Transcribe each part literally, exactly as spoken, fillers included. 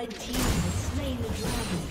Red team has slain the dragon.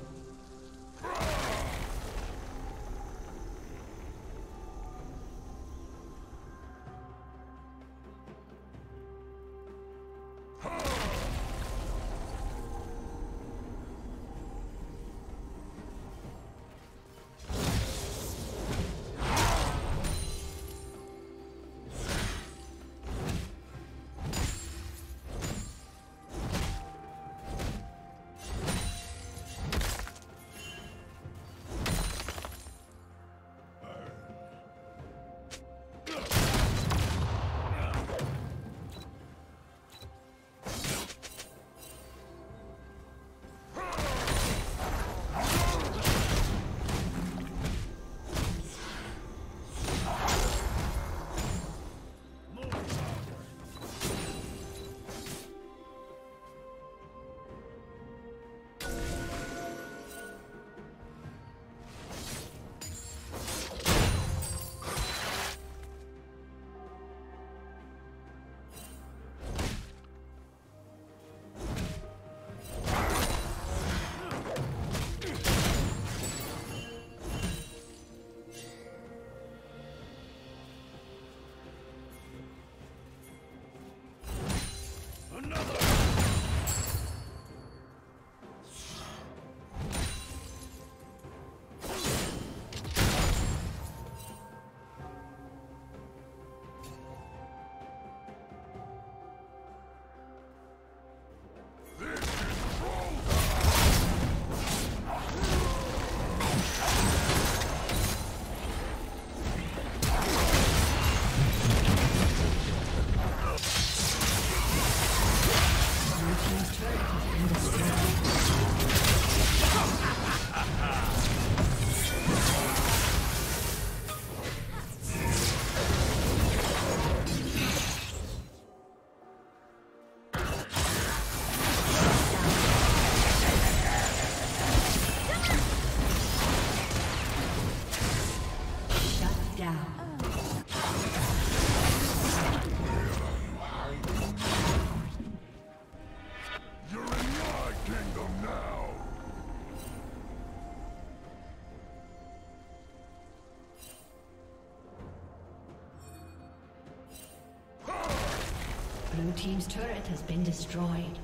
Blue team's turret has been destroyed.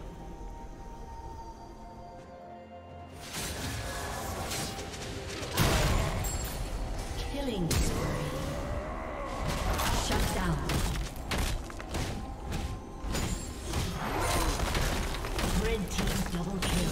Killing spree. Shut down. Red team double kill.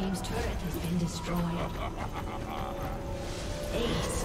team's turret has been destroyed. Ace.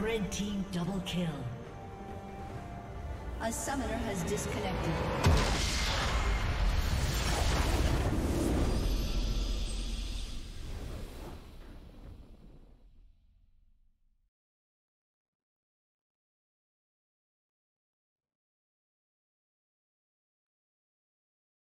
Red team double kill. A summoner has disconnected.